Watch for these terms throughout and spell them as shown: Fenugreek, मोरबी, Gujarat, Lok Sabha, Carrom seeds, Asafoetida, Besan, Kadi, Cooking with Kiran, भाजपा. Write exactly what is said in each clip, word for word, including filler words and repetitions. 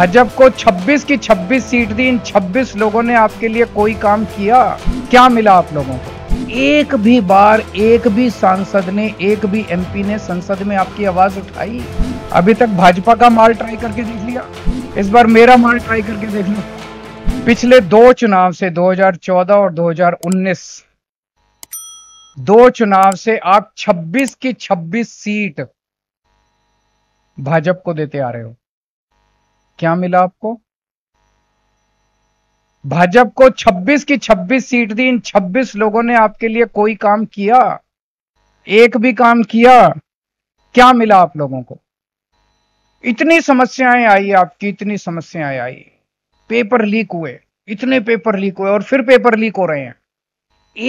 भाजपा को छब्बीस की छब्बीस सीट दी, इन छब्बीस लोगों ने आपके लिए कोई काम किया? क्या मिला आप लोगों को? एक भी बार एक भी सांसद ने, एक भी एमपी ने संसद में आपकी आवाज उठाई? अभी तक भाजपा का माल ट्राई करके देख लिया, इस बार मेरा माल ट्राई करके देख लो। पिछले दो चुनाव से दो हज़ार चौदह और दो हज़ार उन्नीस, दो चुनाव से आप छब्बीस की छब्बीस सीट भाजपा को देते आ रहे हो। क्या मिला आपको? भाजपा को छब्बीस की छब्बीस सीट दी, इन छब्बीस लोगों ने आपके लिए कोई काम किया? एक भी काम किया? क्या मिला आप लोगों को? इतनी समस्याएं आई आपकी, इतनी समस्याएं आई, पेपर लीक हुए, इतने पेपर लीक हुए और फिर पेपर लीक हो रहे हैं।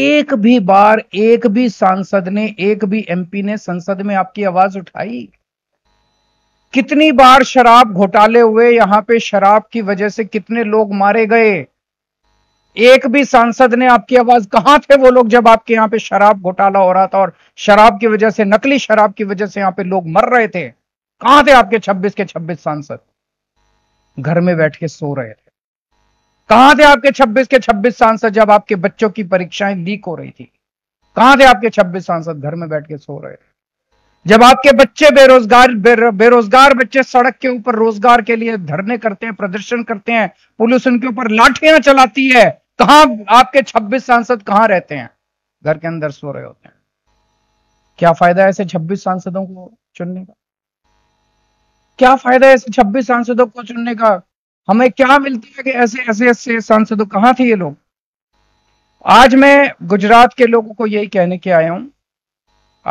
एक भी बार एक भी सांसद ने, एक भी एमपी ने संसद में आपकी आवाज उठाई? कितनी बार शराब घोटाले हुए यहां पे, शराब की वजह से कितने लोग मारे गए? एक भी सांसद ने आपकी आवाज, कहां थे वो लोग जब आपके यहां पे शराब घोटाला हो रहा था और शराब की वजह से, नकली शराब की वजह से यहां पे लोग मर रहे थे? कहां थे आपके छब्बीस के छब्बीस सांसद? घर में बैठ के सो रहे थे। कहां थे आपके छब्बीस के छब्बीस सांसद जब आपके बच्चों की परीक्षाएं लीक हो रही थी? कहां थे आपके छब्बीस सांसद? घर में बैठ के सो रहे थे। जब आपके बच्चे बेरोजगार बेर, बेरोजगार बच्चे सड़क के ऊपर रोजगार के लिए धरने करते हैं, प्रदर्शन करते हैं, पुलिस उनके ऊपर लाठियां चलाती है, कहां आपके छब्बीस सांसद कहां रहते हैं? घर के अंदर सो रहे होते हैं। क्या फायदा है ऐसे छब्बीस सांसदों को चुनने का? क्या फायदा है ऐसे छब्बीस सांसदों को चुनने का? हमें क्या मिलता है कि ऐसे ऐसे ऐसे सांसदों? कहां थे ये लोग? आज मैं गुजरात के लोगों को यही कहने के आया हूं,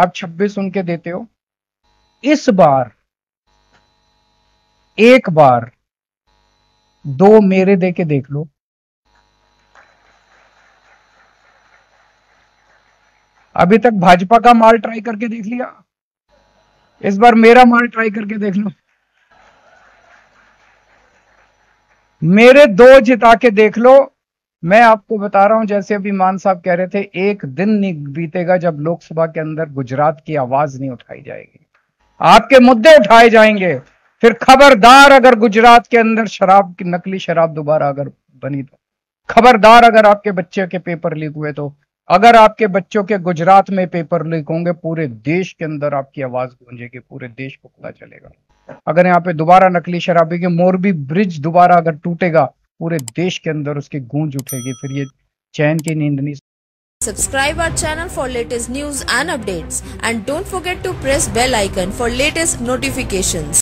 आप छब्बीस उनके देते हो, इस बार एक बार दो मेरे दे के देख लो। अभी तक भाजपा का माल ट्राई करके देख लिया, इस बार मेरा माल ट्राई करके देख लो। मेरे दो जिता के देख लो। मैं आपको बता रहा हूं, जैसे अभी मान साहब कह रहे थे, एक दिन नहीं बीतेगा जब लोकसभा के अंदर गुजरात की आवाज नहीं उठाई जाएगी, आपके मुद्दे उठाए जाएंगे। फिर खबरदार अगर गुजरात के अंदर शराब की, नकली शराब दोबारा अगर बनी तो खबरदार। अगर आपके बच्चे के पेपर लीक हुए तो, अगर आपके बच्चों के गुजरात में पेपर लीक होंगे, पूरे देश के अंदर आपकी आवाज गूंजेगी, पूरे देश को पता चलेगा। अगर यहाँ पे दोबारा नकली शराबी के मोरबी ब्रिज दोबारा अगर टूटेगा, पूरे देश के अंदर उसकी गूंज उठेगी, फिर ये चैन की नींद नहीं। Subscribe our channel for latest news and updates and don't forget to press bell icon for latest notifications.